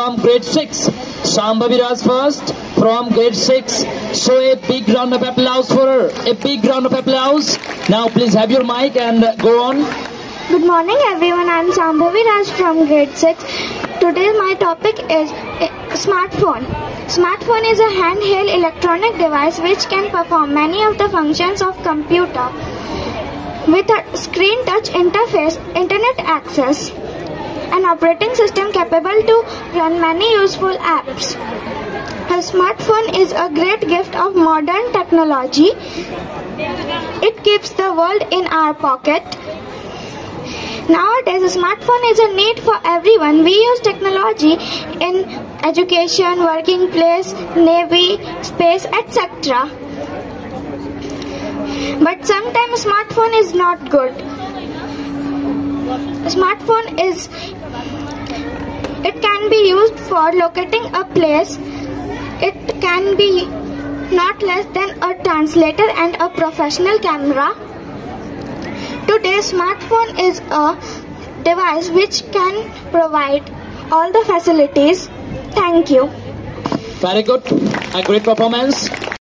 From grade 6, Sambhavi Raj first. From grade 6, so a big round of applause for her. A big round of applause. Now please have your mic and go on. Good morning everyone. I am Sambhavi Raj from grade 6. Today my topic is smartphone. Smartphone is a handheld electronic device which can perform many of the functions of computer with a screen touch interface, internet access. An operating system capable to run many useful apps. A smartphone is a great gift of modern technology. It keeps the world in our pocket. Nowadays, a smartphone is a need for everyone. We use technology in education, working place, navy, space, etc. But sometimes smartphone is not good. Smartphone is it can be used for locating a place. It can be not less than a translator and a professional camera. Today, smartphone is a device which can provide all the facilities. Thank you. Very good. A great performance.